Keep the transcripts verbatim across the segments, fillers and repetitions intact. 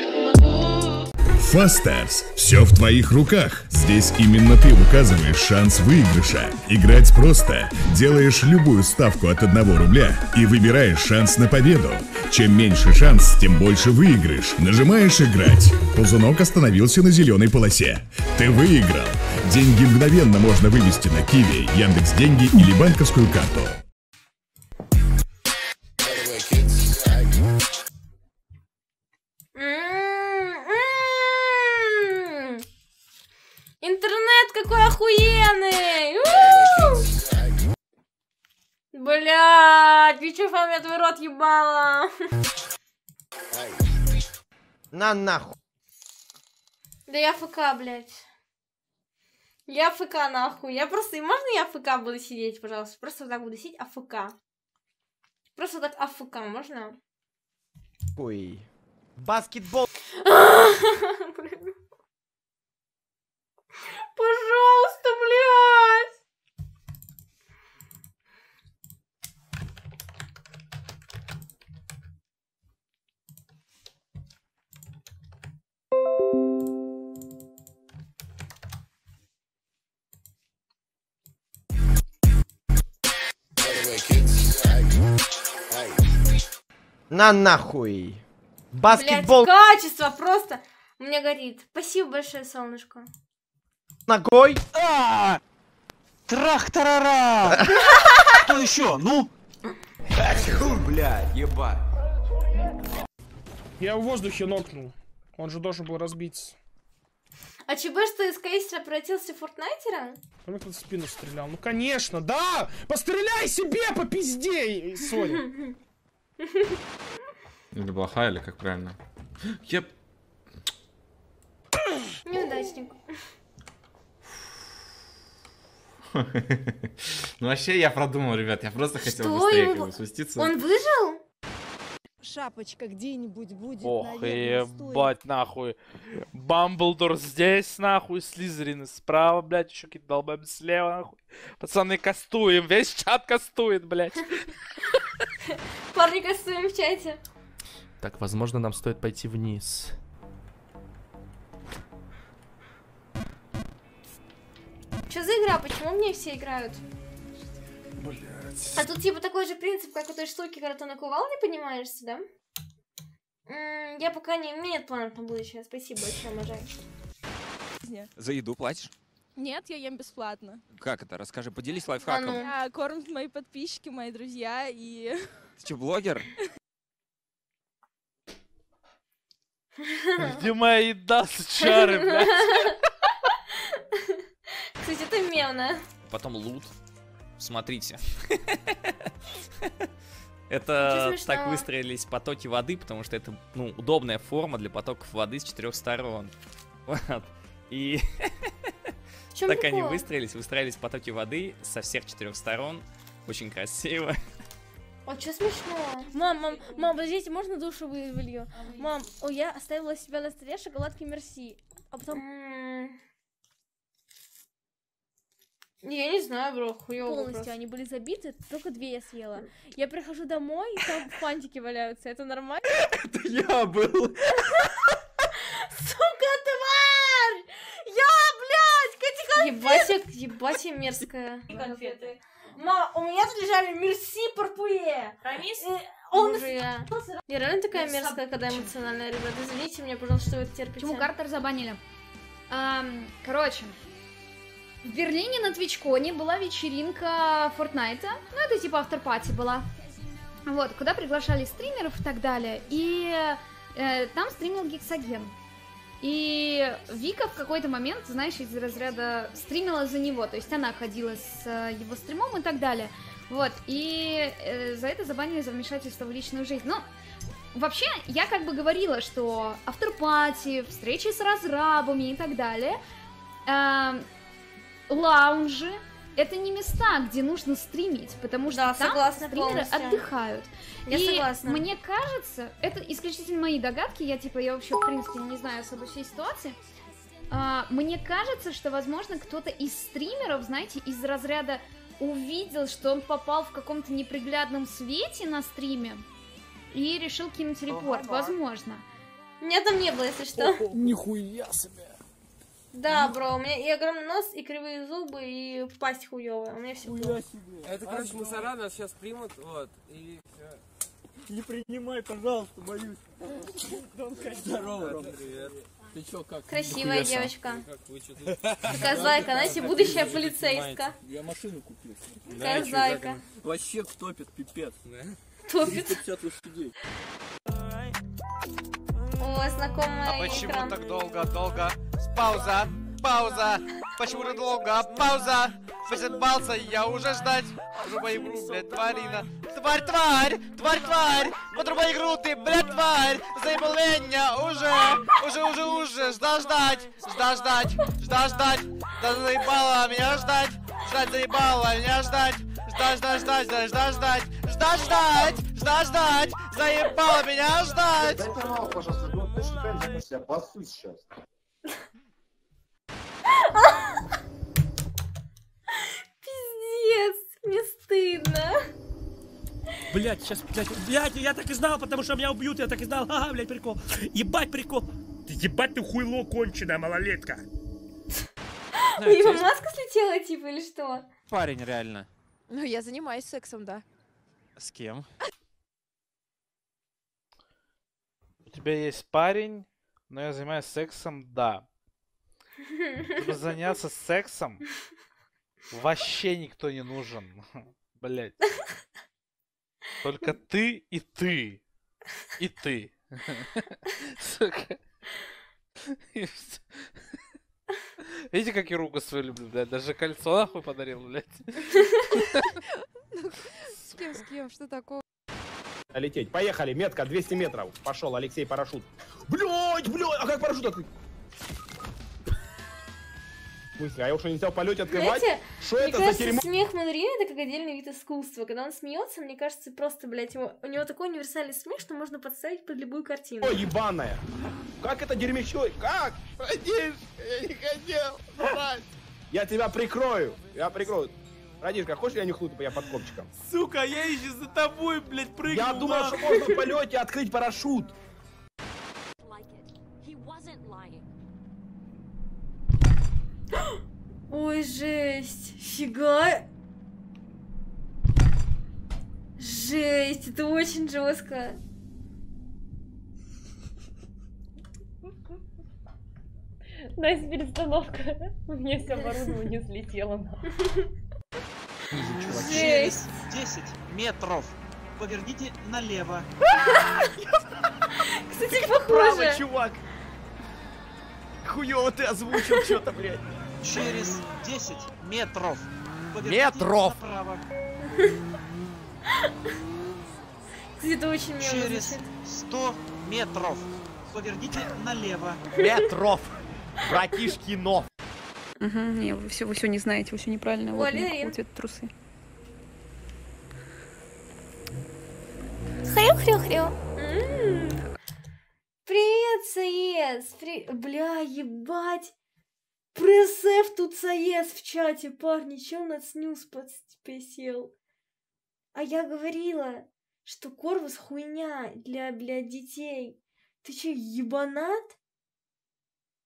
Fast Stars. Все в твоих руках. Здесь именно ты указываешь шанс выигрыша. Играть просто. Делаешь любую ставку от одного рубля и выбираешь шанс на победу. Чем меньше шанс, тем больше выигрыш. Нажимаешь «Играть». Ползунок остановился на зеленой полосе. Ты выиграл. Деньги мгновенно можно вывести на Киви, Яндекс.Деньги или банковскую карту. Интернет какой охуенный! У-у-у! Блядь, Вичуфан, я твой рот ебала. На нахуй. Да я ФК, блядь. Я ФК нахуй. Я просто... Можно я АФК буду сидеть, пожалуйста? Просто вот так буду сидеть, АФК. Просто вот так АФК, можно? Ой. Баскетбол. Пожалуйста, блядь! На нахуй! Баскетбол! Блядь, качество просто! Мне горит. Спасибо большое, солнышко. Ногой. А-а-а! Трах-тарара! Что еще? Ну? Бля, еба. Я в воздухе нокнул. Он же должен был разбиться. А ЧБ, что из кейсера превратился в фортнайтера? Он в спину стрелял. Ну конечно, да! Постреляй себе по пизде! Соня. Или плохая, или как правильно? Я... Неудачник. Ну вообще я продумал, ребят, я просто хотел быстрее его спуститься. Он выжил? Шапочка где-нибудь будет. Ох, ебать нахуй. Бамблдор здесь нахуй, Слизерин справа, блядь, еще какие-то долбами слева нахуй. Пацаны, кастуем, весь чат кастует, блядь. Парни, кастуем в чате. Так, возможно, нам стоит пойти вниз. Что за игра? Почему мне все играют? Блять. А тут типа такой же принцип, как у той штуки, когда ты на кувалде поднимаешься, да? М-м, я пока не... У меня нет планов на будущее. Спасибо большое, Мажай. За еду платишь? Нет, я ем бесплатно. Как это? Расскажи, поделись лайфхаком. А ну. Кормят мои подписчики, мои друзья и... Ты что, блогер? Где моя еда, сучары, блядь? Кстати, это мемно. Потом лут. Смотрите. Это так выстроились потоки воды, потому что это, ну, удобная форма для потоков воды с четырех сторон. Вот. И так они выстроились, выстроились потоки воды со всех четырех сторон. Очень красиво. А что смешного? Мам, мам, мам, подождите, можно душу вылью? Мам, о, я оставила себя на столе шоколадки Мерси. А потом... Я не знаю, бро, хуёво. Полностью просто. Они были забиты, только две я съела. Я прихожу домой, и там фантики валяются, это нормально? Это я был! Сука, тварь! Я, блядь, эти конфеты! Ебать я мерзкая. И конфеты. Ма, у меня тут лежали мерси порпуе. Он я реально такая мерзкая, когда эмоциональная, ребята. Извините меня, пожалуйста, что вы это терпите. Почему Картер забанили? Короче... В Берлине на Твичконе была вечеринка Фортнайта, ну это типа автор-пати была, вот, куда приглашали стримеров и так далее, и э, там стримил Гексаген, и Вика в какой-то момент, знаешь, из разряда стримила за него, то есть она ходила с э, его стримом и так далее, вот, и э, за это забанили за вмешательство в личную жизнь, но... Вообще, я как бы говорила, что автор-пати, встречи с разрабами и так далее... Э, лаунжи — это не места, где нужно стримить, потому что да, там согласна, стримеры полностью отдыхают. Я и согласна. Мне кажется, это исключительно мои догадки, я типа, я вообще в принципе не знаю особо всей ситуации, а, мне кажется, что, возможно, кто-то из стримеров, знаете, из разряда увидел, что он попал в каком-то неприглядном свете на стриме и решил кинуть репорт, возможно. Меня там не было, если что. Нихуя себе. Да, бро, у меня и огромный нос, и кривые зубы, и пасть хуёвая. У меня все хуёво. Это, короче, мусора нас сейчас примут, вот, и всё. Не принимай, пожалуйста, боюсь. Здорово, Ром. Привет. Ты чё, как? Красивая девочка. Такая зайка, знаете, будущая полицейская. Я машину купил. Такая зайка. Вообще топит, пипец. Топит. триста пятьдесят лошадей. О, знакомая. А почему экран так долго, долго? Пауза, пауза. Почему так долго? Пауза. Задбался, я уже ждать. Подруба игру, блядь, тварина. Тварь, тварь, тварь, тварь. Подруба игру ты, блядь, тварь. Заебал меня уже, уже, уже, уже. Ждал ждать, ждал ждать, ждал ждать. Да заебала меня ждать, ждать заебала меня ждать. Ждать, ждать, ждать, ждать, ждать, ждать, ждать, ждать, ждать, ждать. Заебала меня ждать. Дай пожалуйста, пожалуйста, я тебя пасу сейчас. Пиздец, мне стыдно. Блять, сейчас, блять, блять, я так и знал, потому что меня убьют, я так и знал. Ага, блять, прикол. Ебать, прикол. Ты ебать, ты хуйло конченая, малолетка. У него маска слетела, типа, или что? Парень, реально. Ну, я занимаюсь сексом, да. С кем? У тебя есть парень, но я занимаюсь сексом, да. Чтобы заняться сексом вообще никто не нужен. Блять. Только ты и ты. И ты. Сука. Видите, как я руку свою люблю, блядь. Даже кольцо нахуй подарил, блядь. С кем, с кем? Что такого? Лететь. Поехали. Метка двести метров. Пошел, Алексей, парашют. Блять, блять. А как парашют открыть? А я уж не взял в полете открывать. Знаете, что это кажется, за дерьмо? Смех Манри это как отдельный вид искусства. Когда он смеется, мне кажется, просто, блядь, его, у него такой универсальный смех, что можно подставить под любую картину. О, ебаная! Как это дерьмище? Как? Радиш, я не хотел. Брать. Я тебя прикрою. Я прикрою. Радишка, хочешь я нюхну, я под копчиком? Сука, я еще за тобой, блядь, прыгну. Я думал, что можно в полете открыть парашют. Ой, жесть, фига. Жесть, это очень жестко. Найс перестановка. У меня все оборудование слетело. Через десять метров поверните налево. Кстати, похоже, чувак. Хуёво ты озвучил что-то, блядь. Через десять метров. Метров! Это очень мило. Через сто метров. Поверните налево. Метров! Братишки, но! Угу, не, вы все, вы все не знаете, вы все неправильно. Вот такого цвета трусы. Хрю-хрю-хрю. Привет, Саес! При... Бля, ебать! Пресеф тут Саес в чате, парни, чел на снюс подсел. А я говорила, что Корвус хуйня для, блядь, детей. Ты че, ебанат?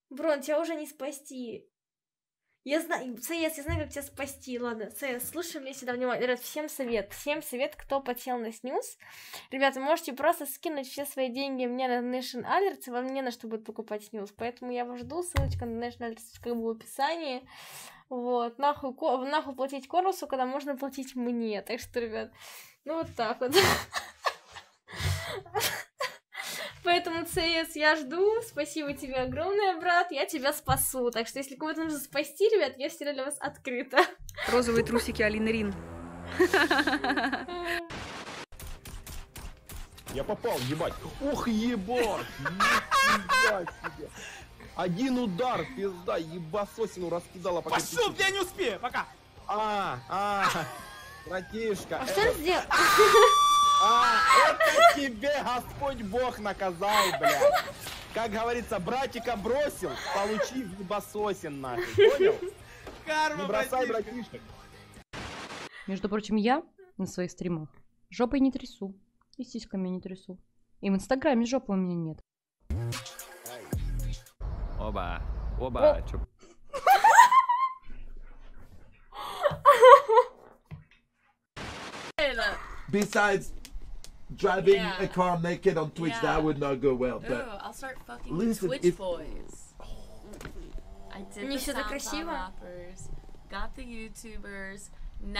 Брон, тебя уже не спасти. Я знаю, Саес, я знаю, как тебя спасти. Ладно, Саес, слушай меня сюда внимательно. Ребят, всем совет, всем совет, кто подсел на снюс. Ребята, можете просто скинуть все свои деньги мне на Нейшн Алертс, и вам не на что будет покупать снюс. Поэтому я вас жду, ссылочка на Нейшн Алертс как бы в описании. Вот, нахуй, нахуй платить Корвусу, когда можно платить мне. Так что, ребят, ну вот так вот. Поэтому, Саес, я жду. Спасибо тебе огромное, брат. Я тебя спасу. Так что, если кого-то нужно спасти, ребят, я всегда для вас открыта. Розовые трусики Алины Рин. Я попал, ебать. Ох, ебать. Нифига себе. Один удар, пизда, ебасосину раскидала. Пока пошел, ты... я не успею, пока. А, а, братишка. А это... что ты сделал? А, это тебе Господь Бог наказал, блядь. Как говорится, братика бросил, получи в басосин нахуй, понял? Карма, не бросай, братишек. Между прочим, я на своих стримах жопой не трясу, и сиськами не трясу. И в Инстаграме жопы у меня нет. Оба. Оба. О. Чуп. Besides driving yeah. a car naked on Twitch, yeah. that would not go well. Ooh, but I'll start fucking listen, Twitch if... boys. Oh. I did the SoundCloud rappers, got the YouTubers,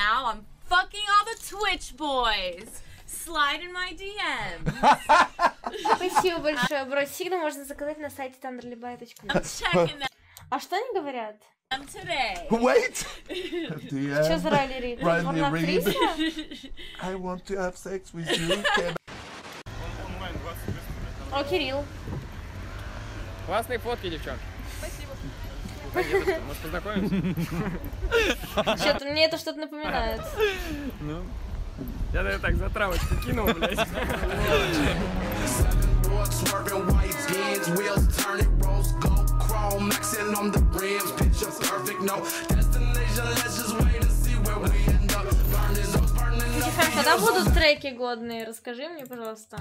now I'm fucking all the Twitch boys. Slide in my ди эм. Спасибо большое, бро. Сигну можно заказать на сайте тундралибая точка ру. А что они говорят? Wait! Что за Райли Рид? I want to have sex with you. О, Кирилл. Классные фотки, девчонки. Спасибо. Может, познакомимся? Что-то мне это что-то напоминает. Ну, я даже так за травочку кинул, блядь. Maxing on the rims, picture perfect, no destination, let's just wait to see where we end up. Когда будут треки годные, расскажи мне, пожалуйста.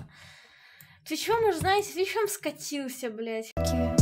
Твичкон, уже знаете, Твичкон скатился, блядь.